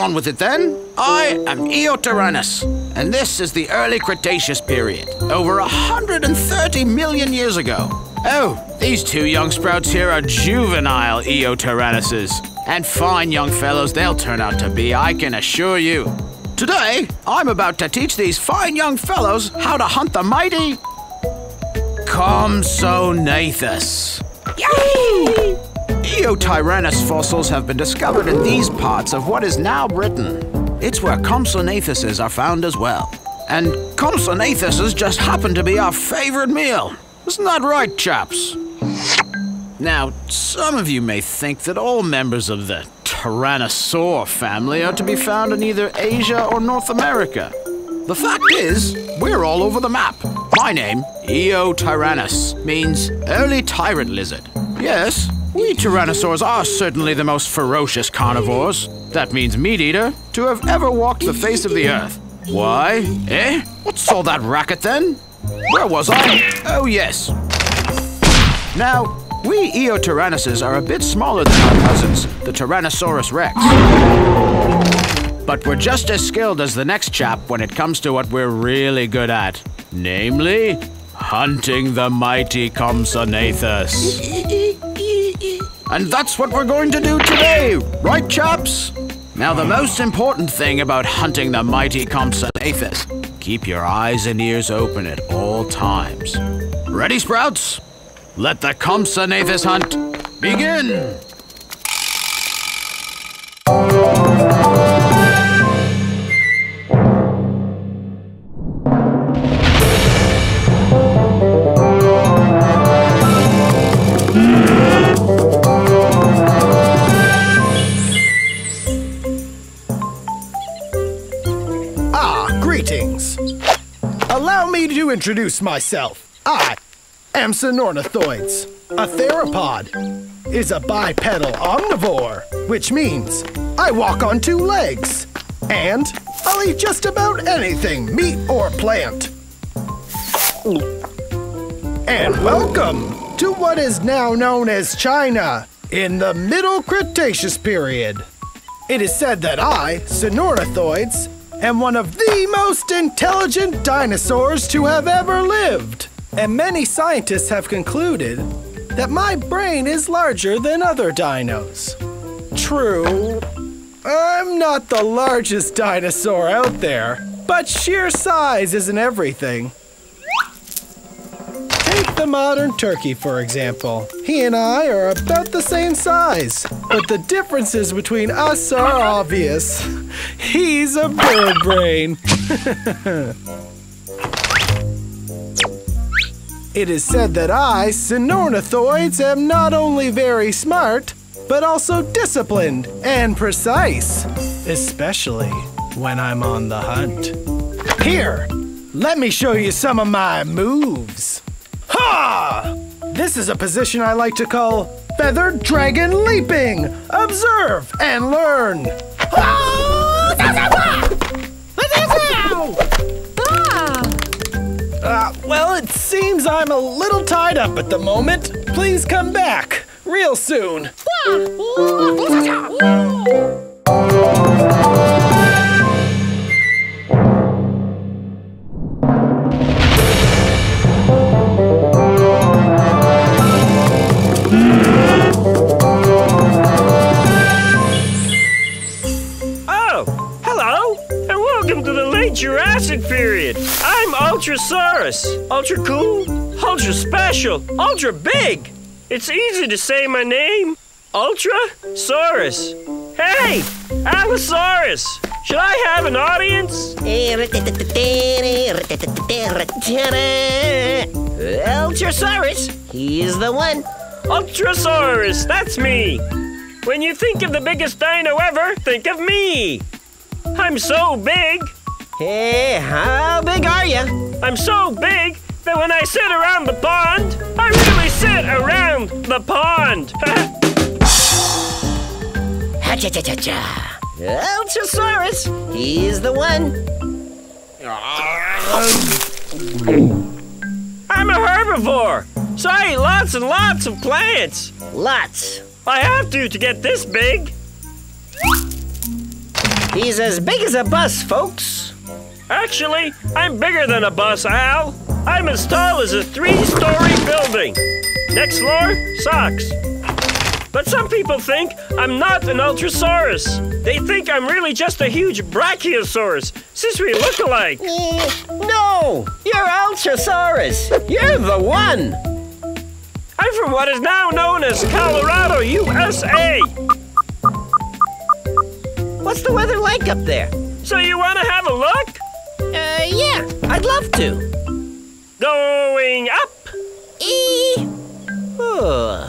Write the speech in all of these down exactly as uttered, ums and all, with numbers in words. on with it then. I am Eotyrannus, and this is the early Cretaceous period, over one hundred thirty million years ago. Oh, these two young sprouts here are juvenile Eotyrannuses, and fine young fellows they'll turn out to be, I can assure you. Today, I'm about to teach these fine young fellows how to hunt the mighty Compsognathus. Yay! Eotyrannus fossils have been discovered in these parts of what is now Britain. It's where Compsognathus are found as well. And Compsognathus just happen to be our favorite meal. Isn't that right, chaps? Now, some of you may think that all members of the Tyrannosaur family are to be found in either Asia or North America. The fact is, we're all over the map. My name, Eotyrannus, means early tyrant lizard. Yes, we Tyrannosaurs are certainly the most ferocious carnivores, that means meat-eater, to have ever walked the face of the earth. Why? Eh? What's all that racket then? Where was I? Oh, yes. Now, we Eotyrannuses are a bit smaller than our cousins, the Tyrannosaurus Rex. But we're just as skilled as the next chap when it comes to what we're really good at. Namely, hunting the mighty Compsognathus. And that's what we're going to do today, right chaps? Now the most important thing about hunting the mighty Compsognathus, keep your eyes and ears open at all times. Ready, sprouts? Let the Compsognathus hunt begin! Ah, greetings! Allow me to introduce myself. I am Sinornithoides. A theropod is a bipedal omnivore, which means I walk on two legs, and I'll eat just about anything, meat or plant. And welcome to what is now known as China in the Middle Cretaceous period. It is said that I, Sinornithoides, am one of the most intelligent dinosaurs to have ever lived. And many scientists have concluded that my brain is larger than other dinos. True, I'm not the largest dinosaur out there, but sheer size isn't everything. Take the modern turkey, for example. He and I are about the same size, but the differences between us are obvious. He's a bird brain. It is said that I, Sinornithoides, am not only very smart, but also disciplined and precise, especially when I'm on the hunt. Here, let me show you some of my moves. Ha! This is a position I like to call feathered dragon leaping. Observe and learn. Uh, well, it seems I'm a little tied up at the moment. Please come back real soon. Oh, hello, and welcome to the late Jurassic period. I'm Ultrasaurus. Ultra cool, ultra special, ultra big. It's easy to say my name. Ultrasaurus. Hey, Allosaurus, should I have an audience? Ultrasaurus, he's the one. Ultrasaurus, that's me. When you think of the biggest dino ever, think of me. I'm so big. Hey, how big are you? I'm so big that when I sit around the pond, I really sit around the pond. Ha-cha-cha-cha-cha. Ultrasaurus, he's the one. I'm a herbivore, so I eat lots and lots of plants. Lots. I have to to get this big. He's as big as a bus, folks. Actually, I'm bigger than a bus, Al. I'm as tall as a three-story building. Next floor, socks. But some people think I'm not an Ultrasaurus. They think I'm really just a huge Brachiosaurus, since we look alike. No, you're Ultrasaurus. You're the one. I'm from what is now known as Colorado, U S A. What's the weather like up there? So you want to have a look? Uh, yeah, I'd love to. Going up? E. Oh.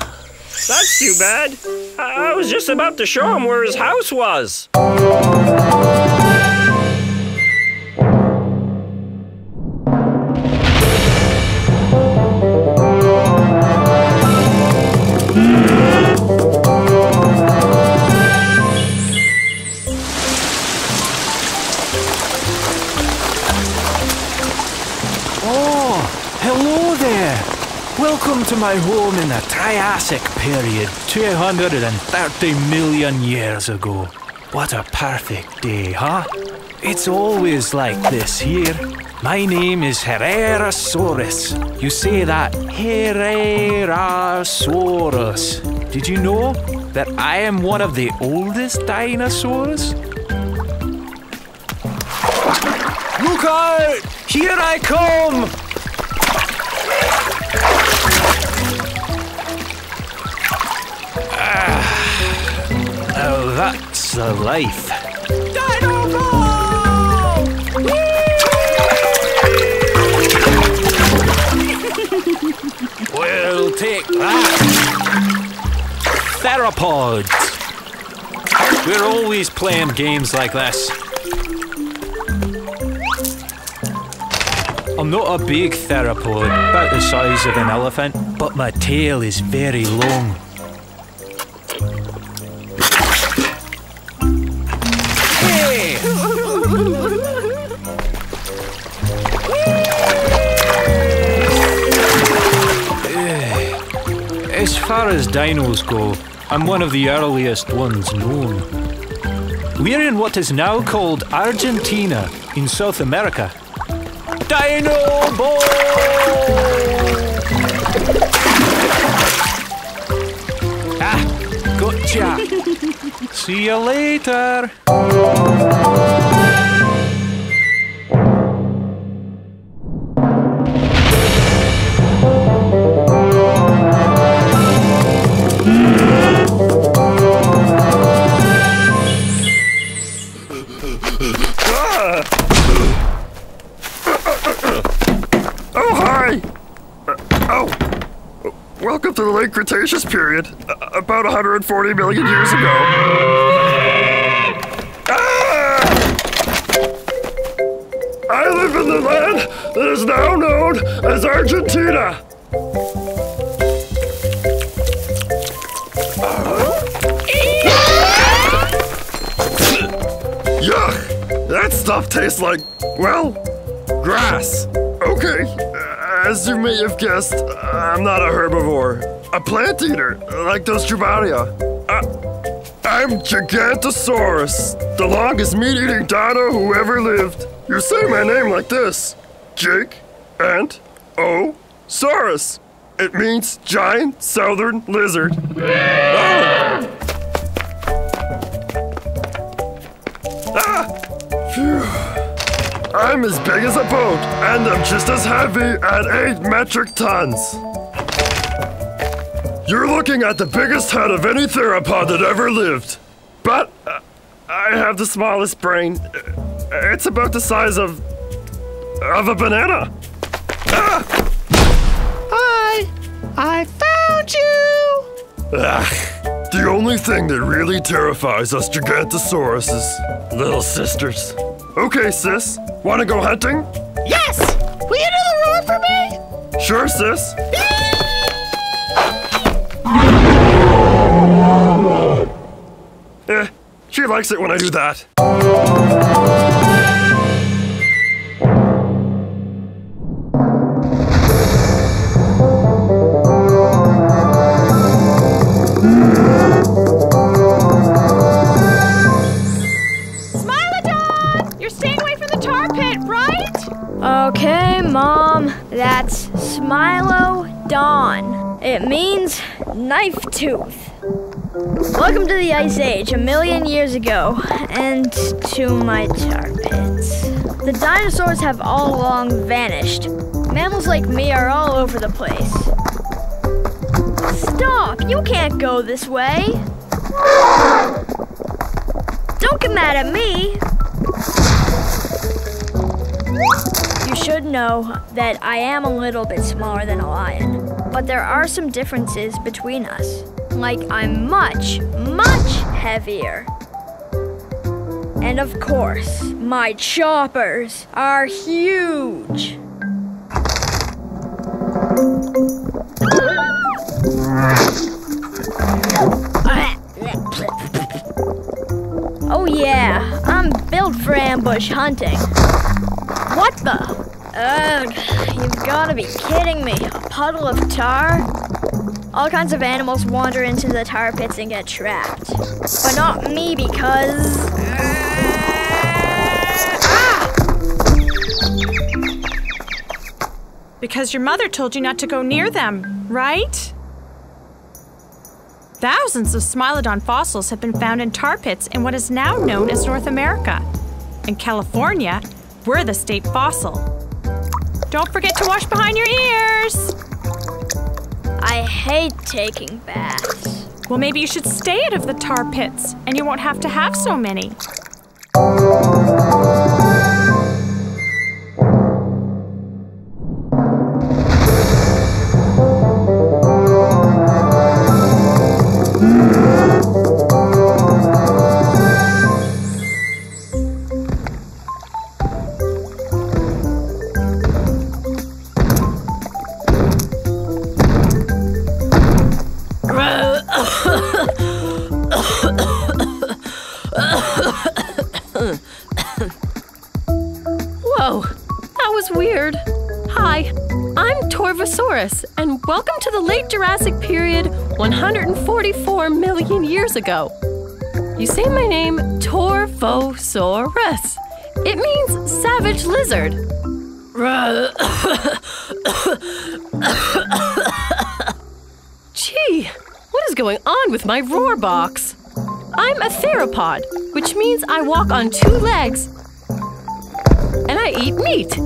That's too bad. I, I was just about to show him where his house was. Welcome to my home in the Triassic period, two hundred thirty million years ago. What a perfect day, huh? It's always like this here. My name is Herrerasaurus. You say that, Herrerasaurus. Did you know that I am one of the oldest dinosaurs? Look out! Here I come! Now that's the life. Dino ball! We'll take that. Theropods. We're always playing games like this. I'm not a big theropod, about the size of an elephant, but my tail is very long. As far as dinos go, I'm one of the earliest ones known. We're in what is now called Argentina in South America. Dino ball! Ah, gotcha! See you later! To the late Cretaceous period, about one hundred forty million years ago. Ah! I live in the land that is now known as Argentina. Uh-huh. Yuck! That stuff tastes like, well, grass. Okay. As you may have guessed, I'm not a herbivore. A plant eater, like those Jubaria. I, I'm Gigantosaurus, the longest meat-eating dino who ever lived. You say my name like this. Jig and O Saurus. It means giant southern lizard. Oh. Ah! Phew. I'm as big as a boat, and I'm just as heavy at eight metric tons. You're looking at the biggest head of any theropod that ever lived. But uh, I have the smallest brain. It's about the size of... of a banana. Ah! Hi! I found you! Ugh. The only thing that really terrifies us Gigantosaurus is little sisters. Okay, sis. Wanna go hunting? Yes! Will you do the roar for me? Sure, sis. Eh, she likes it when I do that. Smile! Okay, Mom, that's Smilodon. It means knife tooth. Welcome to the Ice Age, a million years ago, and to my tar pits. The dinosaurs have all long vanished. Mammals like me are all over the place. Stop! You can't go this way! Don't get mad at me! You should know that I am a little bit smaller than a lion, but there are some differences between us. Like, I'm much, much heavier. And of course, my choppers are huge. Oh yeah, I'm built for ambush hunting. What the? Ugh, you've gotta be kidding me. A puddle of tar? All kinds of animals wander into the tar pits and get trapped. But not me, because... Ah! Because your mother told you not to go near them, right? Thousands of Smilodon fossils have been found in tar pits in what is now known as North America. In California, we're the state fossil. Don't forget to wash behind your ears! I hate taking baths. Well, maybe you should stay out of the tar pits, and you won't have to have so many. Whoa, that was weird. Hi, I'm Torvosaurus, and welcome to the late Jurassic period one hundred forty-four million years ago. You say my name, Torvosaurus. It means savage lizard. Gee, what is going on with my roar box? I'm a theropod, which means I walk on two legs and I eat meat.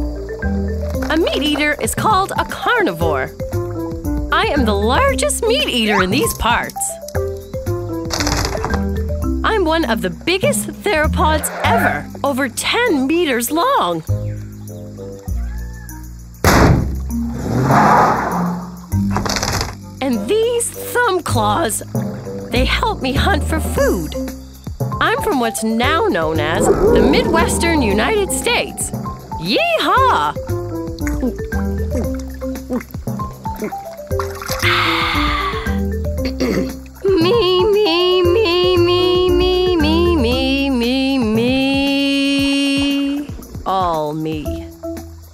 A meat eater is called a carnivore. I am the largest meat eater in these parts. I'm one of the biggest theropods ever, over ten meters long. And these thumb claws, they help me hunt for food. I'm from what's now known as the Midwestern United States. Yeehaw! Me, me, me, me, me, me, me, me, me. All me.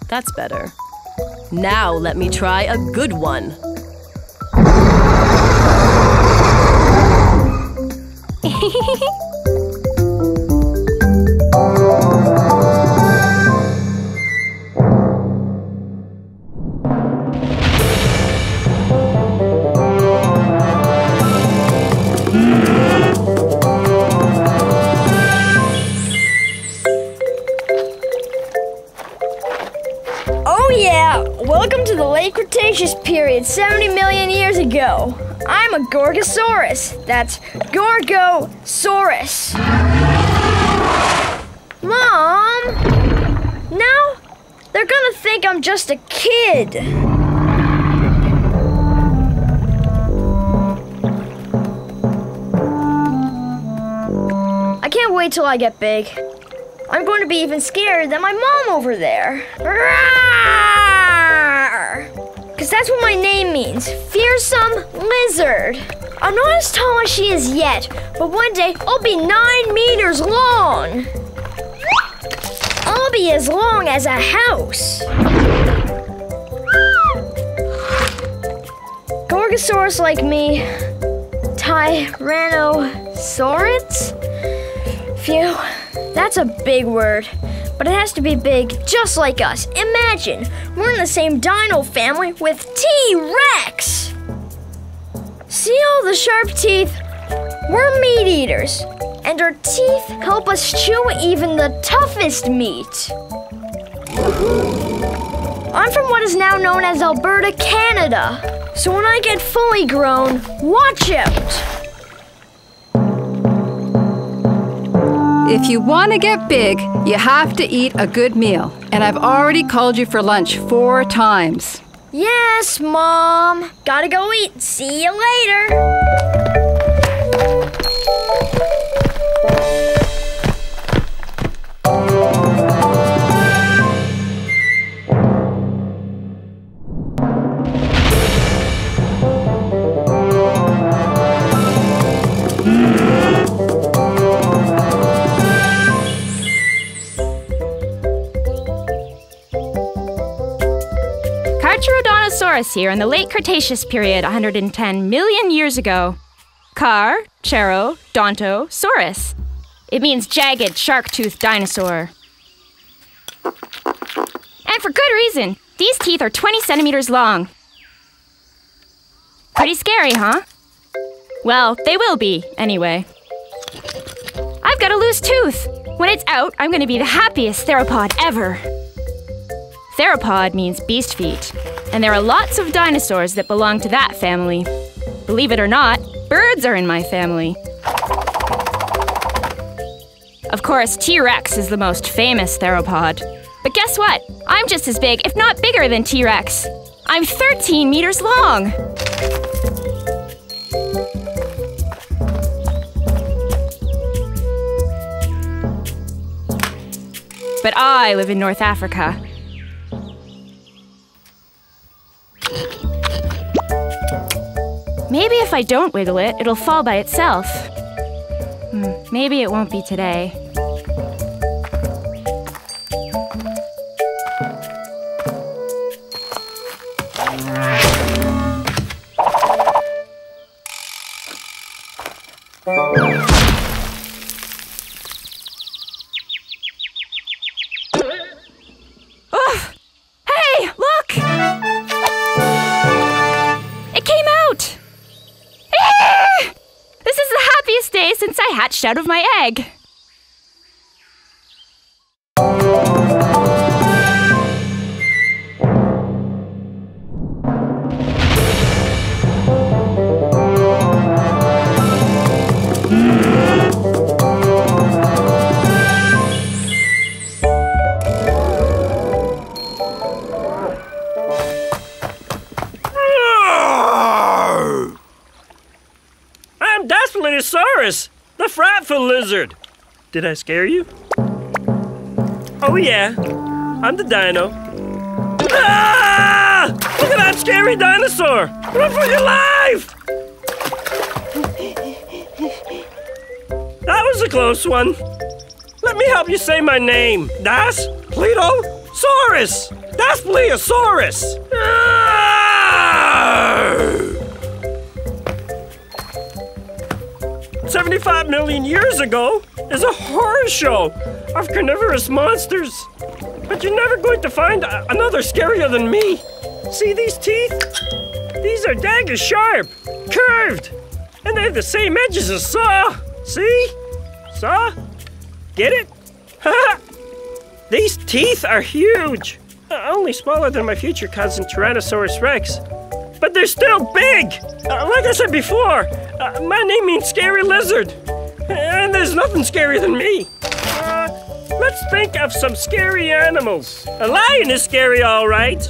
That's better. Now let me try a good one. seventy million years ago. I'm a Gorgosaurus. That's Gorgosaurus. Mom! Now they're gonna think I'm just a kid. I can't wait till I get big. I'm going to be even scarier than my mom over there. Rawr! Because that's what my name means, fearsome lizard. I'm not as tall as she is yet, but one day I'll be nine meters long. I'll be as long as a house. Gorgosaurus like me, Tyrannosaurus? Phew, that's a big word, but it has to be big just like us. Imagine, we're in the same dino family with T-Rex! See all the sharp teeth? We're meat eaters, and our teeth help us chew even the toughest meat. I'm from what is now known as Alberta, Canada, so when I get fully grown, watch out! If you want to get big, you have to eat a good meal. And I've already called you for lunch four times. Yes, Mom. Gotta go eat. See you later. Carcharodontosaurus here in the late Cretaceous period one hundred ten million years ago. Carcharodontosaurus. It means jagged, shark-toothed dinosaur. And for good reason. These teeth are twenty centimeters long. Pretty scary, huh? Well, they will be, anyway. I've got a loose tooth. When it's out, I'm going to be the happiest theropod ever. Theropod means beast feet, and there are lots of dinosaurs that belong to that family. Believe it or not, birds are in my family. Of course, T-Rex is the most famous theropod. But guess what? I'm just as big, if not bigger than T-Rex. I'm thirteen meters long! But I live in North Africa. Maybe if I don't wiggle it, it'll fall by itself. Hmm, maybe it won't be today. Out of my egg. I'm Daspletosaurus, the frightful lizard! Did I scare you? Oh yeah, I'm the dino. Ah! Look at that scary dinosaur! Run for your life! That was a close one. Let me help you say my name. Daspletosaurus! Daspletosaurus! Ah! seventy-five million years ago is a horror show of carnivorous monsters. But you're never going to find another scarier than me. See these teeth? These are dagger sharp, curved, and they have the same edges as saw. See? Saw? Get it? These teeth are huge. Only smaller than my future cousin Tyrannosaurus Rex. But they're still big! Uh, like I said before, uh, my name means scary lizard. And there's nothing scarier than me. Uh, let's think of some scary animals. A lion is scary, all right.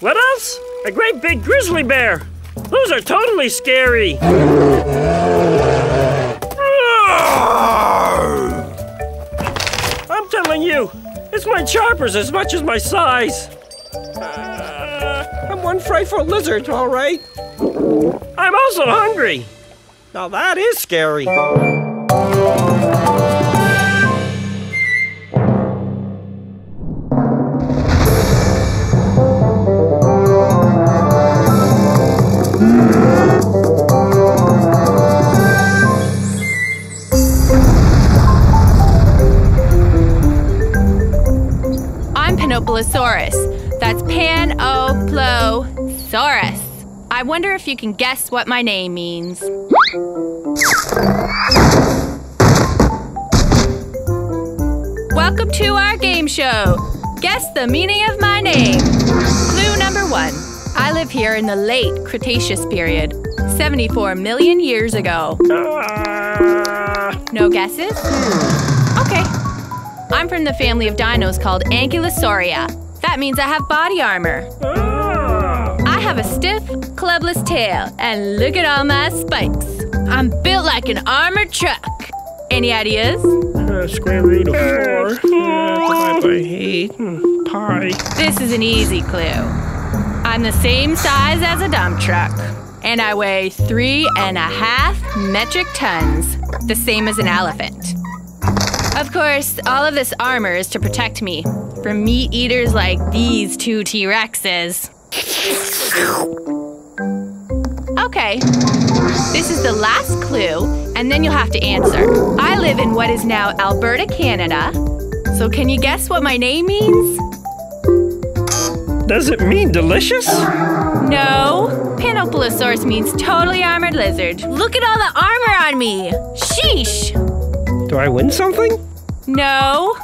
What else? A great big grizzly bear. Those are totally scary. I'm telling you. It's my choppers as much as my size. Uh, I'm one frightful lizard, all right. I'm also hungry. Now that is scary. Ankylosaurus. That's Panoplosaurus. I wonder if you can guess what my name means. Welcome to our game show. Guess the meaning of my name. Clue number one. I live here in the late Cretaceous period, seventy-four million years ago. No guesses? Okay. I'm from the family of dinos called Ankylosauria. That means I have body armor. I have a stiff, clubless tail, and look at all my spikes. I'm built like an armored truck. Any ideas? Uh, square root of four. Divided by eight. Pi. This is an easy clue. I'm the same size as a dump truck, and I weigh three and a half metric tons, the same as an elephant. Of course, all of this armor is to protect me from meat eaters like these two T-Rexes. Okay, this is the last clue, and then you'll have to answer. I live in what is now Alberta, Canada, so can you guess what my name means? Does it mean delicious? No. Panoplosaurus means totally armored lizard. Look at all the armor on me! Sheesh! Do I win something? No.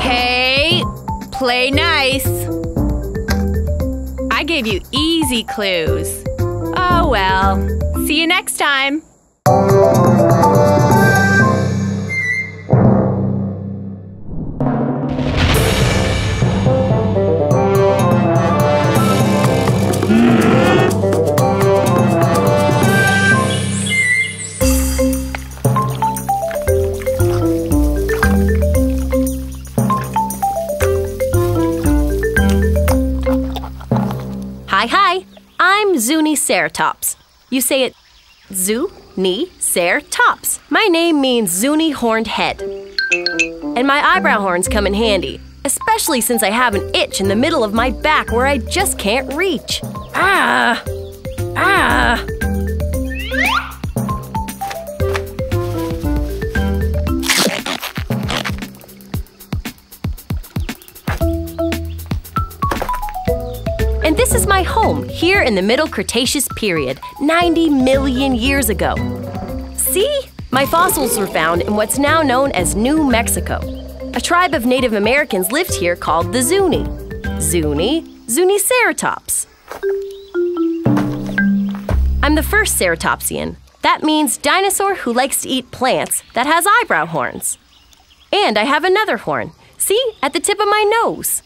Hey, play nice. I gave you easy clues. Oh well. See you next time. Zuniceratops. You say it zoo-ni-cer-tops. My name means Zuni horned head. And my eyebrow horns come in handy, especially since I have an itch in the middle of my back where I just can't reach. Ah! Ah! And this is my home, here in the Middle Cretaceous period, ninety million years ago. See? My fossils were found in what's now known as New Mexico. A tribe of Native Americans lived here called the Zuni. Zuni, Zuniceratops. I'm the first Ceratopsian. That means dinosaur who likes to eat plants that has eyebrow horns. And I have another horn. See? At the tip of my nose.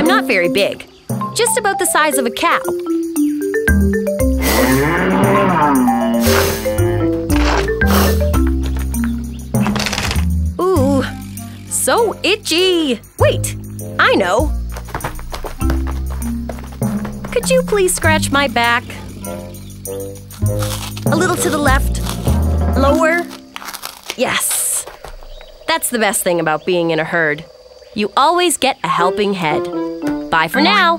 I'm not very big, just about the size of a cow. Ooh, so itchy. Wait, I know. Could you please scratch my back? A little to the left, lower. Yes, that's the best thing about being in a herd. You always get a helping head. Bye for now!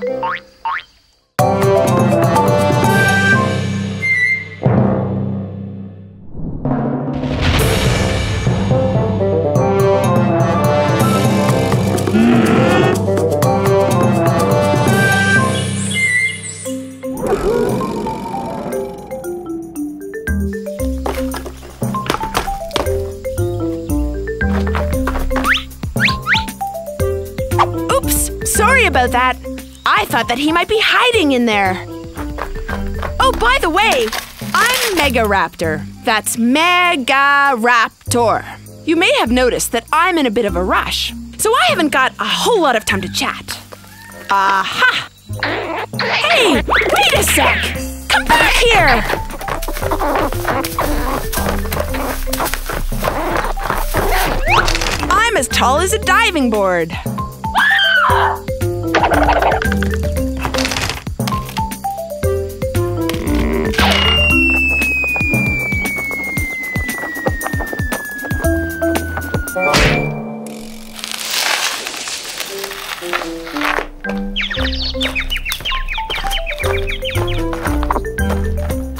About that. I thought that he might be hiding in there. Oh, by the way, I'm Megaraptor. That's Megaraptor. You may have noticed that I'm in a bit of a rush, so I haven't got a whole lot of time to chat. Aha! Hey, wait a sec! Come back here! I'm as tall as a diving board.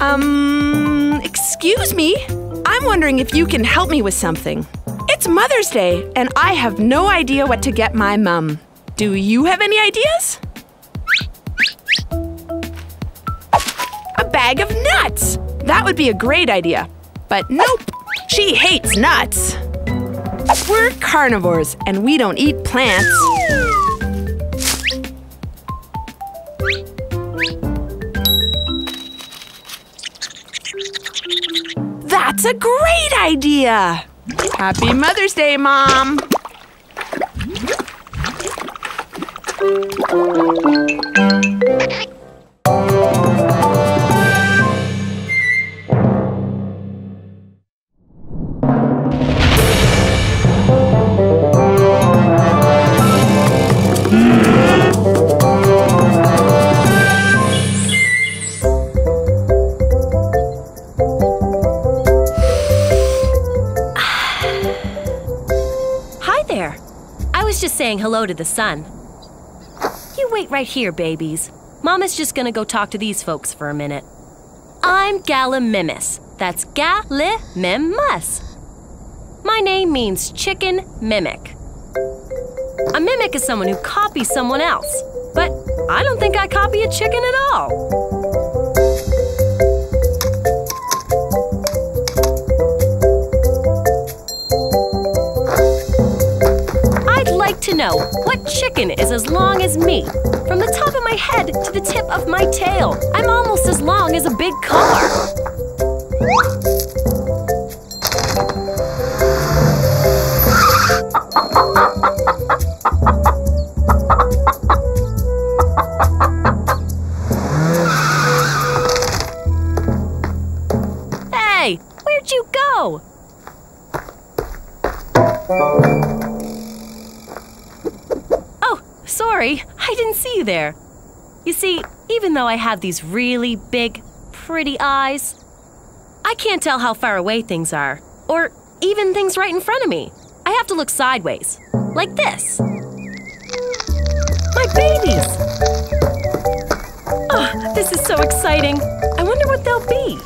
Um, excuse me, I'm I'm wondering if you can help me with something. It's Mother's Day, and I have no idea what to get my mum. Do you have any ideas? A bag of nuts! That would be a great idea. But nope, she hates nuts. We're carnivores, and we don't eat plants. That's a great idea! Happy Mother's Day, Mom! Hello to the sun. You wait right here, babies. Mama's just gonna go talk to these folks for a minute. I'm Gallimimus. That's Gallimimus. My name means chicken mimic. A mimic is someone who copies someone else, but I don't think I copy a chicken at all. To know what chicken is as long as me. From the top of my head to the tip of my tail, I'm almost as long as a big car. Hey, where'd you go? Sorry, I didn't see you there. You see, even though I have these really big, pretty eyes, I can't tell how far away things are, or even things right in front of me. I have to look sideways, like this. My babies! Oh, this is so exciting. I wonder what they'll be.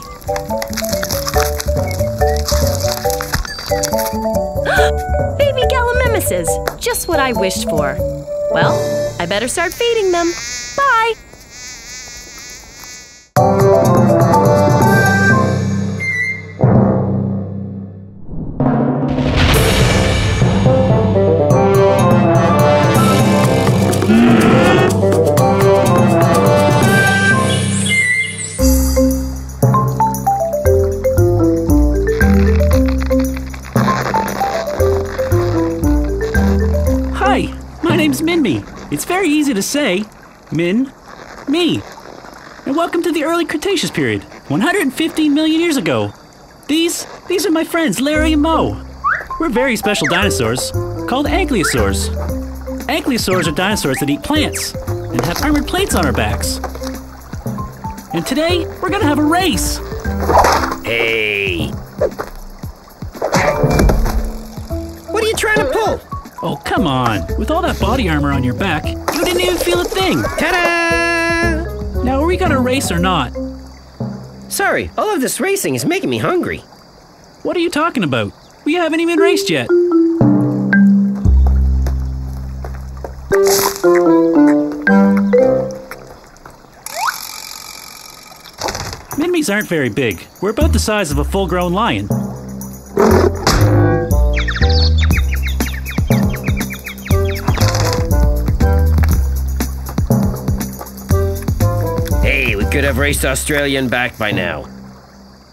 Baby Gallimimuses, just what I wished for. Well, I better start feeding them. Bye! It's very easy to say, Min, me. And welcome to the early Cretaceous period, one hundred fifteen million years ago. These, these are my friends, Larry and Mo. We're very special dinosaurs, called ankylosaurs. Ankylosaurs are dinosaurs that eat plants and have armored plates on our backs. And today, we're gonna have a race. Hey. What are you trying to pull? Oh, come on. With all that body armor on your back, you didn't even feel a thing. Ta-da! Now, are we gonna race or not? Sorry, all of this racing is making me hungry. What are you talking about? We haven't even raced yet. Minmis aren't very big. We're about the size of a full-grown lion. Could have raced Australia and back by now.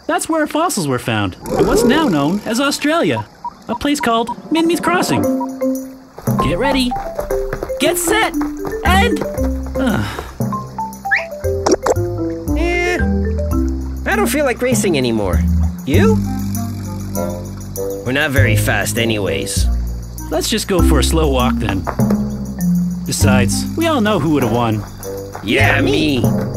That's where our fossils were found, in what's now known as Australia, a place called Minmi's Crossing. Get ready, get set, and... Uh. Eh, I don't feel like racing anymore. You? We're not very fast anyways. Let's just go for a slow walk then. Besides, we all know who would have won. Yeah, yeah me! me.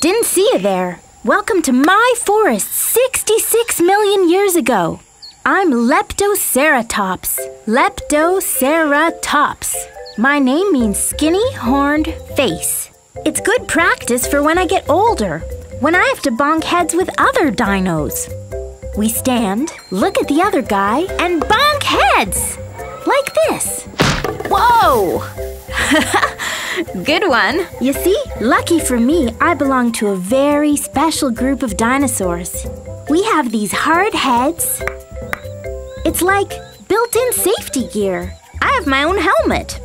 Didn't see you there. Welcome to my forest sixty-six million years ago. I'm Leptoceratops. Leptoceratops. My name means skinny, horned face. It's good practice for when I get older, when I have to bonk heads with other dinos. We stand, look at the other guy, and bonk heads! Like this. Whoa! Good one. You see, lucky for me, I belong to a very special group of dinosaurs. We have these hard heads. It's like built-in safety gear. I have my own helmet.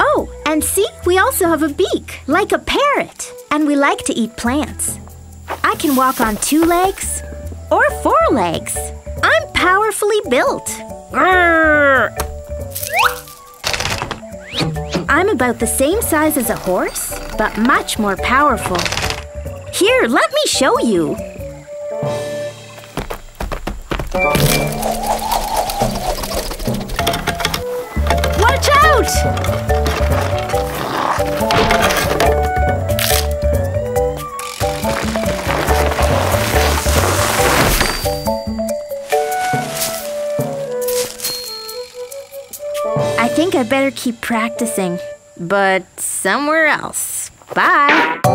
Oh, and see, we also have a beak, like a parrot. And we like to eat plants. I can walk on two legs or four legs. I'm powerfully built. Grrr. I'm about the same size as a horse, but much more powerful. Here, let me show you. Watch out! I think I better keep practicing, but somewhere else. Bye!